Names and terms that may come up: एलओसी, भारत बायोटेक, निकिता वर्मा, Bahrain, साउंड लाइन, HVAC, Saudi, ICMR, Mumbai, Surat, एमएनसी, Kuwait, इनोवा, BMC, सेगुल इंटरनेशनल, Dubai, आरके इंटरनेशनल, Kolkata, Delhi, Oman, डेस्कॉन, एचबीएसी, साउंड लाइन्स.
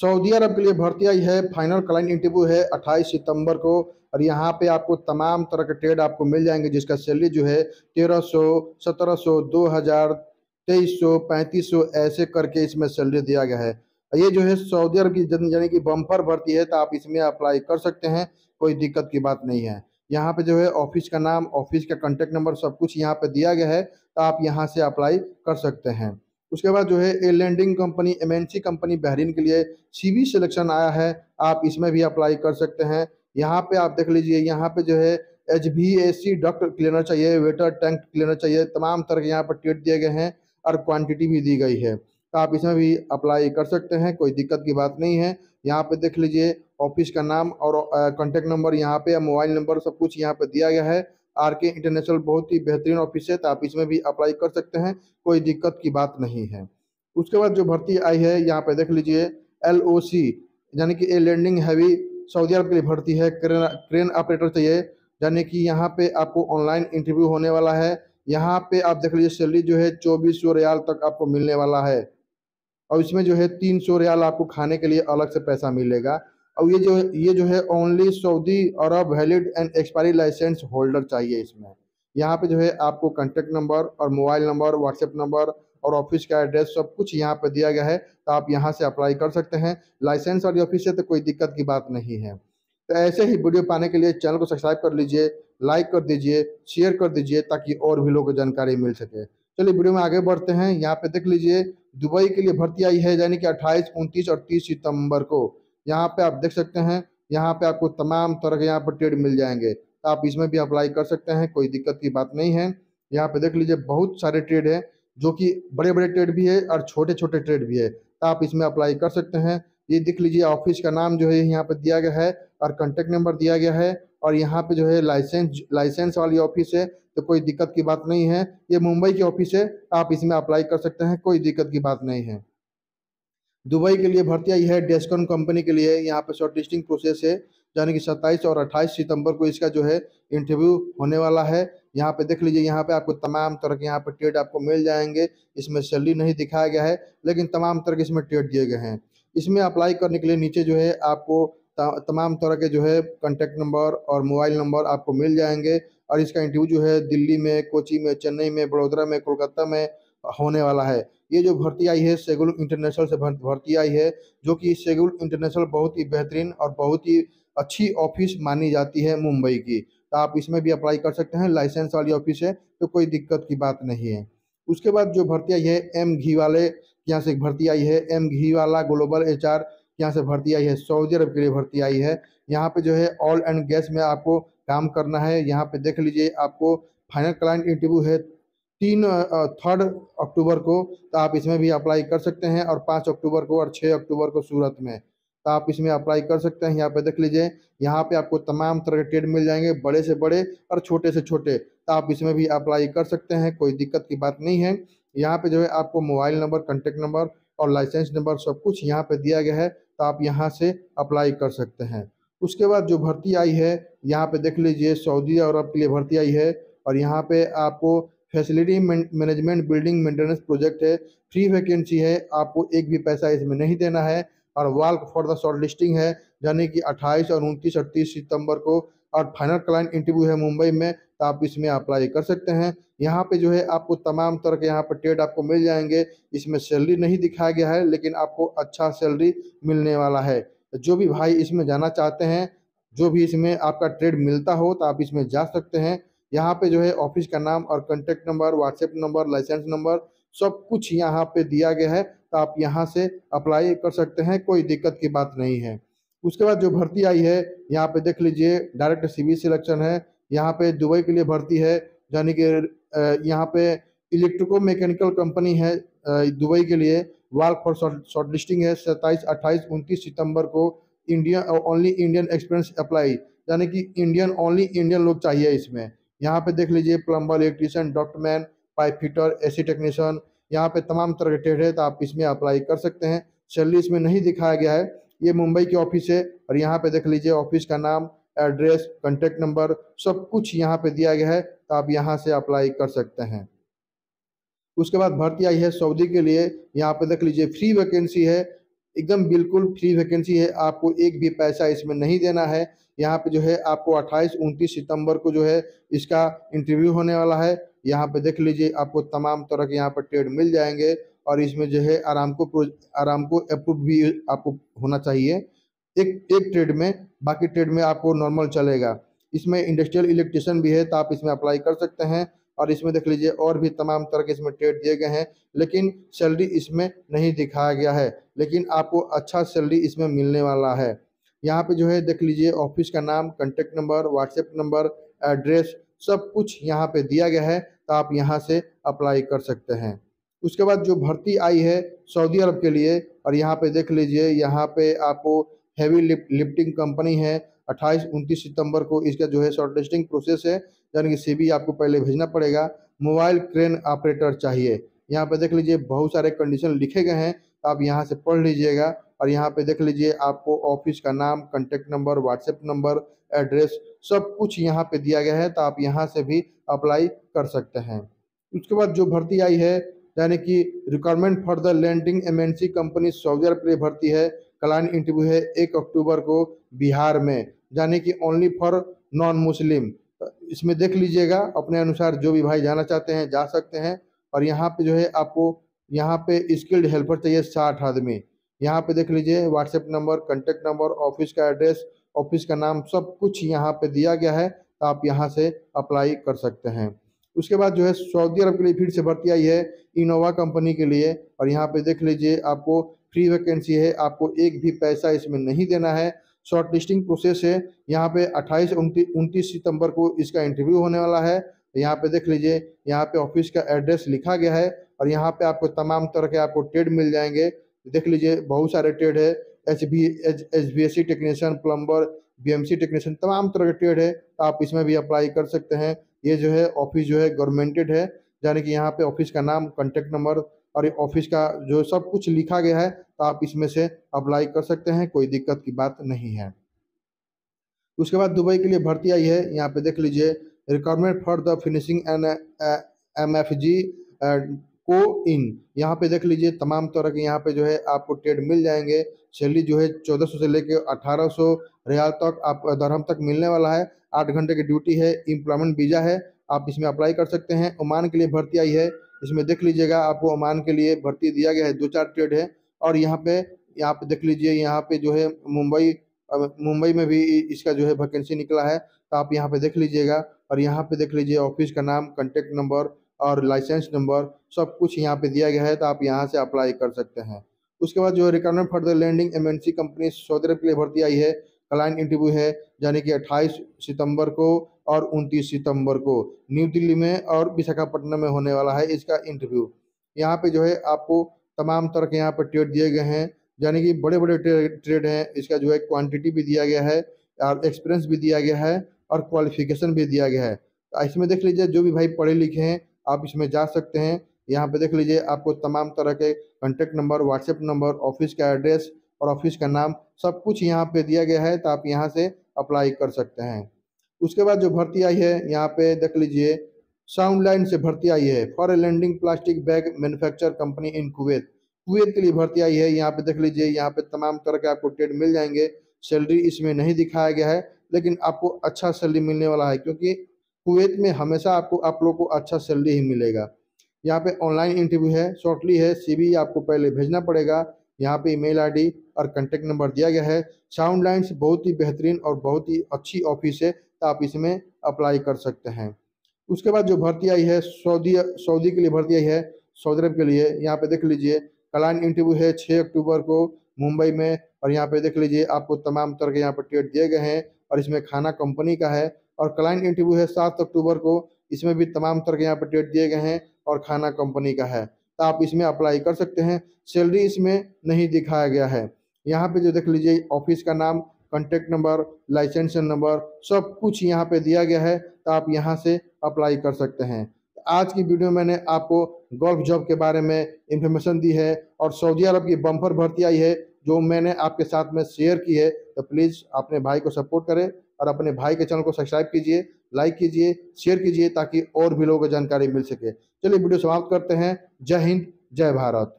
Saudi Arab के लिए भर्ती आई है, फाइनल क्लाइंट इंटरव्यू है 28 सितंबर को और यहाँ पे आपको तमाम तरह के ट्रेड आपको मिल जाएंगे जिसका सैलरी जो है 1300, 1700, 2000, 2300, 3500 ऐसे करके इसमें सैलरी दिया गया है। ये जो है सऊदी अरब की यानी कि बम्पर भर्ती है, तो आप इसमें अप्लाई कर सकते हैं, कोई दिक्कत की बात नहीं है। यहाँ पे जो है ऑफिस का नाम, ऑफिस का कॉन्टैक्ट नंबर सब कुछ यहाँ पे दिया गया है, तो आप यहाँ से अप्लाई कर सकते हैं। उसके बाद जो है a landing company एमएनसी company Bahrain के लिए सीवी सिलेक्शन आया है, आप इसमें भी अप्लाई कर सकते हैं। यहाँ पे आप देख लीजिए, यहाँ पे जो है एचबीएसी डक्ट क्लीनर चाहिए, वेटर टैंक क्लीनर चाहिए, तमाम तरह के यहाँ पर ट्रेड दिए गए हैं और क्वांटिटी भी दी गई है, तो आप इसमें भी अप्लाई कर सकते हैं, कोई दिक्कत की बात नहीं है। यहाँ पे देख लीजिए ऑफिस का नाम और कॉन्टैक्ट नंबर यहाँ पे, मोबाइल नंबर सब कुछ यहाँ पे दिया गया है। आरके इंटरनेशनल बहुत ही बेहतरीन ऑफिस है, तो आप इसमें भी अप्लाई कर सकते हैं, कोई दिक्कत की बात नहीं है। उसके बाद जो भर्ती आई है यहाँ पे देख लीजिए एलओसी यानी कि a landing heavy Saudi Arab के लिए भर्ती है, क्रेन ऑपरेटर चाहिए, यानी कि यहाँ पे आपको ऑनलाइन इंटरव्यू होने वाला है। यहाँ पे आप देख लीजिए सैलरी जो है 2400 रियाल तक आपको मिलने वाला है और इसमें जो है 300 रियाल आपको खाने के लिए अलग से पैसा मिलेगा। और ये जो है only Saudi Arab valid and expiry licence holder चाहिए इसमें। यहाँ पे जो है आपको कॉन्टैक्ट नंबर और मोबाइल नंबर, व्हाट्सएप नंबर और ऑफिस का एड्रेस सब कुछ यहाँ पे दिया गया है, तो आप यहाँ से अप्लाई कर सकते हैं। लाइसेंस और ऑफिस से तो कोई दिक्कत की बात नहीं है। तो ऐसे ही वीडियो पाने के लिए चैनल को सब्सक्राइब कर लीजिए, लाइक कर दीजिए, शेयर कर दीजिए ताकि और भी लोगों को जानकारी मिल सके। चलिए वीडियो में आगे बढ़ते हैं। यहाँ पे देख लीजिए दुबई के लिए भर्ती आई है यानी कि 28, 29 और 30 सितम्बर को। यहाँ पे आप देख सकते हैं, यहाँ पे आपको तमाम तरह के यहाँ पर ट्रेड मिल जाएंगे, तो आप इसमें भी अप्लाई कर सकते हैं, कोई दिक्कत की बात नहीं है। यहाँ पे देख लीजिए बहुत सारे ट्रेड हैं जो कि बड़े बड़े ट्रेड भी है और छोटे छोटे ट्रेड भी है, तो आप इसमें अप्लाई कर सकते हैं। ये देख लीजिए ऑफिस का नाम जो है यहाँ पे दिया गया है और कॉन्टैक्ट नंबर दिया गया है और यहाँ पे जो है लाइसेंस वाली ऑफिस है, तो कोई दिक्कत की बात नहीं है। ये मुंबई की ऑफिस है, आप इसमें अप्लाई कर सकते हैं, कोई दिक्कत की बात नहीं है। दुबई के लिए भर्ती आई है डेस्कॉन कंपनी के लिए, यहाँ पे शॉर्ट लिस्टिंग प्रोसेस है यानी कि 27 और 28 सितंबर को इसका जो है इंटरव्यू होने वाला है। यहाँ पे देख लीजिए, यहाँ पे आपको तमाम तरह के यहाँ पे ट्रेड आपको मिल जाएंगे, इसमें सैलरी नहीं दिखाया गया है लेकिन तमाम तरह के इसमें ट्रेड दिए गए हैं। इसमें अप्लाई करने के लिए नीचे जो है आपको तमाम तरह के जो है कॉन्टैक्ट नंबर और मोबाइल नंबर आपको मिल जाएंगे और इसका इंटरव्यू जो है दिल्ली में, कोची में, चेन्नई में, बड़ौदा में, कोलकाता में होने वाला है। ये जो भर्ती आई है सेगुल इंटरनेशनल से भर्ती आई है, जो कि सेगुल इंटरनेशनल बहुत ही बेहतरीन और बहुत ही अच्छी ऑफिस मानी जाती है मुंबई की, तो आप इसमें भी अप्लाई कर सकते हैं। लाइसेंस वाली ऑफिस है, तो कोई दिक्कत की बात नहीं है। उसके बाद जो भर्ती आई है एम घी वाले यहाँ से भर्ती आई है, एम घी वाला ग्लोबल HR यहाँ से भर्ती आई है, सऊदी अरब के लिए भर्ती आई है। यहाँ पे जो है ऑयल एंड गैस में आपको काम करना है। यहाँ पे देख लीजिए आपको फाइनल क्लाइंट इंटरव्यू है 3 अक्टूबर को, तो आप इसमें भी अप्लाई कर सकते हैं और 5 अक्टूबर को और 6 अक्टूबर को सूरत में, तो आप इसमें अप्लाई कर सकते हैं। यहाँ पे देख लीजिए, यहाँ पे आपको तमाम तरह के ट्रेड मिल जाएंगे, बड़े से बड़े और छोटे से छोटे, तो आप इसमें भी अप्लाई कर सकते हैं, कोई दिक्कत की बात नहीं है। यहाँ पे जो है आपको मोबाइल नंबर, कॉन्टैक्ट नंबर और लाइसेंस नंबर सब कुछ यहाँ पे दिया गया है, तो आप यहाँ से अप्लाई कर सकते हैं। उसके बाद जो भर्ती आई है यहाँ पे देख लीजिए सऊदी अरब के लिए भर्ती आई है और यहाँ पे आपको facility management building maintenance project है, फ्री वैकेंसी है, आपको एक भी पैसा इसमें नहीं देना है और walk for the short listing है यानी कि 28 और 29 और 30 सितंबर को और फाइनल क्लाइंट इंटरव्यू है मुंबई में, तो आप इसमें अप्लाई कर सकते हैं। यहाँ पे जो है आपको तमाम तरह के यहाँ पर ट्रेड आपको मिल जाएंगे, इसमें सैलरी नहीं दिखाया गया है लेकिन आपको अच्छा सैलरी मिलने वाला है। जो भी भाई इसमें जाना चाहते हैं, जो भी इसमें आपका ट्रेड मिलता हो, तो आप इसमें जा सकते हैं। यहाँ पे जो है ऑफिस का नाम और contact number, WhatsApp number, licence number सब कुछ यहाँ पे दिया गया है, तो आप यहाँ से अप्लाई कर सकते हैं, कोई दिक्कत की बात नहीं है। उसके बाद जो भर्ती आई है यहाँ पे देख लीजिए डायरेक्ट सीवी सिलेक्शन है, यहाँ पे दुबई के लिए भर्ती है यानी कि यहाँ पे इलेक्ट्रिको मैकेनिकल कंपनी है दुबई के लिए, वर्क फॉर शॉर्ट लिस्टिंग है 27, 28, 29 सितम्बर को, Indian only Indian experience apply यानी कि इंडियन ओनली इंडियन लोग चाहिए इसमें। यहाँ पे देख लीजिए plumber, electrician, डॉक्टरमैन, pipe fitter, AC technician, यहाँ पे तमाम तरह के ट्रेड है, तो आप इसमें अप्लाई कर सकते हैं। सैलरी इसमें नहीं दिखाया गया है। ये मुंबई की ऑफिस है और यहाँ पे देख लीजिए ऑफिस का नाम, एड्रेस, कॉन्टैक्ट नंबर सब कुछ यहाँ पे दिया गया है, तो आप यहाँ से अप्लाई कर सकते हैं। उसके बाद भर्ती आई है सऊदी के लिए, यहाँ पे देख लीजिए फ्री वैकेंसी है एकदम बिल्कुल फ्री वैकेंसी है, आपको एक भी पैसा इसमें नहीं देना है। यहाँ पे जो है आपको 28-29 सितंबर को जो है इसका इंटरव्यू होने वाला है। यहाँ पे देख लीजिए, आपको तमाम तरह के यहाँ पर ट्रेड मिल जाएंगे और इसमें जो है आराम को अप्रूव भी आपको होना चाहिए एक ट्रेड में, बाकी ट्रेड में आपको नॉर्मल चलेगा। इसमें इंडस्ट्रियल इलेक्ट्रिशियन भी है तो आप इसमें अप्लाई कर सकते हैं। और इसमें देख लीजिए और भी तमाम तरह के इसमें ट्रेड दिए गए हैं, लेकिन सैलरी इसमें नहीं दिखाया गया है, लेकिन आपको अच्छा सैलरी इसमें मिलने वाला है। यहाँ पे जो है देख लीजिए ऑफिस का नाम, contact number, WhatsApp number, address सब कुछ यहाँ पे दिया गया है, तो आप यहाँ से अप्लाई कर सकते हैं। उसके बाद जो भर्ती आई है सऊदी अरब के लिए, और यहाँ पे देख लीजिए यहाँ पे आपको हैवी लिफ्टिंग कंपनी है। 28-29 सितंबर को इसका जो है शॉर्टलिस्टिंग प्रोसेस है, यानी कि CV आपको पहले भेजना पड़ेगा। मोबाइल क्रेन ऑपरेटर चाहिए, यहाँ पे देख लीजिए बहुत सारे कंडीशन लिखे गए हैं, तो आप यहाँ से पढ़ लीजिएगा। और यहाँ पे देख लीजिए आपको ऑफिस का नाम, contact number, WhatsApp number, address सब कुछ यहाँ पे दिया गया है, तो आप यहाँ से भी अप्लाई कर सकते हैं। उसके बाद जो भर्ती आई है यानी कि requirement for the landing एमएनसी company Saudi Arab के लिए भर्ती है। क्लाइंट इंटरव्यू है 1 अक्टूबर को बिहार में, यानी कि ओनली फॉर नॉन मुस्लिम। इसमें देख लीजिएगा अपने अनुसार जो भी भाई जाना चाहते हैं जा सकते हैं। और यहाँ पे जो है आपको यहाँ पे स्किल्ड हेल्पर चाहिए 60 आदमी। यहाँ पे देख लीजिए WhatsApp number, contact number, office का एड्रेस, ऑफिस का नाम सब कुछ यहाँ पे दिया गया है, तो आप यहाँ से अप्लाई कर सकते हैं। उसके बाद जो है सऊदी अरब के लिए फिर से भर्ती आई है इनोवा कंपनी के लिए, और यहाँ पे देख लीजिए आपको फ्री वैकेंसी है, आपको एक भी पैसा इसमें नहीं देना है। शॉर्ट लिस्टिंग प्रोसेस है, यहाँ पे 28-29 सितंबर को इसका इंटरव्यू होने वाला है। यहाँ पे देख लीजिए यहाँ पे ऑफिस का एड्रेस लिखा गया है, और यहाँ पे आपको तमाम तरह के आपको ट्रेड मिल जाएंगे। देख लीजिए बहुत सारे ट्रेड है, HVAC technician, plumber, BMC technician, तमाम तरह के ट्रेड है, तो आप इसमें भी अप्लाई कर सकते हैं। ये जो है ऑफिस जो है गवर्नमेंटेड है, यानी कि यहाँ पे ऑफिस का नाम, कॉन्टैक्ट नंबर और ऑफिस का जो सब कुछ लिखा गया है, तो आप इसमें से अप्लाई कर सकते हैं, कोई दिक्कत की बात नहीं है। उसके बाद दुबई के लिए भर्ती आई है, यहाँ पे देख लीजिए requirement for the finishing and MFG को इन। यहाँ पे देख लीजिए तमाम तरह के यहाँ पे जो है आपको ट्रेड मिल जाएंगे। सैलरी जो है 1400 से लेकर 1800 रियाल तक आप दरहम तक मिलने वाला है। 8 घंटे की ड्यूटी है, एम्प्लॉयमेंट वीजा है, आप इसमें अप्लाई कर सकते हैं। ओमान के लिए भर्ती आई है, इसमें देख लीजिएगा आपको ओमान के लिए भर्ती दिया गया है, 2-4 ट्रेड है। और यहाँ पे देख लीजिए यहाँ पे जो है मुंबई में भी इसका जो है वैकेंसी निकला है, तो आप यहाँ पे देख लीजिएगा। और यहाँ पे देख लीजिए ऑफिस का नाम, कॉन्टैक्ट नंबर और लाइसेंस नंबर सब कुछ यहाँ पे दिया गया है, तो आप यहाँ से अप्लाई कर सकते हैं। उसके बाद जो है requirement for the landing एमएनसी company Saudi Arab के लिए भर्ती आई है। क्लाइंट इंटरव्यू है यानी कि 28 सितंबर को और 29 सितंबर को न्यू दिल्ली में और विशाखापट्टनम में होने वाला है इसका इंटरव्यू। यहाँ पे जो है आपको तमाम तरह के यहाँ पर ट्रेड दिए गए हैं, यानी कि बड़े बड़े ट्रेड हैं। इसका जो है क्वांटिटी भी दिया गया है और एक्सपीरियंस भी दिया गया है और क्वालिफिकेशन भी दिया गया है। इसमें देख लीजिए जो भी भाई पढ़े लिखे हैं आप इसमें जा सकते हैं। यहाँ पे देख लीजिए आपको तमाम तरह के contact number, WhatsApp number, office का एड्रेस और ऑफिस का नाम सब कुछ यहाँ पे दिया गया है, तो आप यहाँ से अप्लाई कर सकते हैं। उसके बाद जो भर्ती आई है यहाँ पे देख लीजिए साउंड लाइन से भर्ती आई है for a landing plastic bag manufacture company in Kuwait के लिए भर्ती आई है। यहाँ पे देख लीजिए यहाँ पे तमाम तरह के आपको ट्रेड मिल जाएंगे। सैलरी इसमें नहीं दिखाया गया है, लेकिन आपको अच्छा सैलरी मिलने वाला है, क्योंकि कुवैत में हमेशा आपको आप लोगों को अच्छा सैलरी ही मिलेगा। यहाँ पे ऑनलाइन इंटरव्यू है, शॉर्टली है, CV आपको पहले भेजना पड़ेगा। यहाँ पे email ID और कॉन्टैक्ट नंबर दिया गया है। साउंड लाइन्स बहुत ही बेहतरीन और बहुत ही अच्छी ऑफिस है, तो आप इसमें अप्लाई कर सकते हैं। उसके बाद जो भर्ती आई है सऊदी के लिए भर्ती आई है सऊदी अरब के लिए। यहाँ पे देख लीजिए क्लाइंट इंटरव्यू है 6 अक्टूबर को मुंबई में, और यहाँ पे देख लीजिए आपको तमाम तरह के यहाँ पर ट्रेड दिए गए हैं। और इसमें खाना कंपनी का है, और क्लाइंट इंटरव्यू है 7 अक्टूबर को, इसमें भी तमाम तरह के यहाँ पर ट्रेड दिए गए हैं और खाना कंपनी का है, तो आप इसमें अप्लाई कर सकते हैं। सैलरी इसमें नहीं दिखाया गया है। यहाँ पे जो देख लीजिए ऑफिस का नाम, कॉन्टैक्ट नंबर, लाइसेंस नंबर सब कुछ यहाँ पे दिया गया है, तो आप यहाँ से अप्लाई कर सकते हैं। आज की वीडियो मैंने आपको गोल्फ जॉब के बारे में इंफॉर्मेशन दी है, और सऊदी अरब की बम्पर भर्ती आई है जो मैंने आपके साथ में शेयर की है। तो प्लीज़ अपने भाई को सपोर्ट करें और अपने भाई के चैनल को सब्सक्राइब कीजिए, लाइक कीजिए, शेयर कीजिए, ताकि और भी लोगों को जानकारी मिल सके। चलिए वीडियो समाप्त करते हैं। जय हिंद, जय भारत।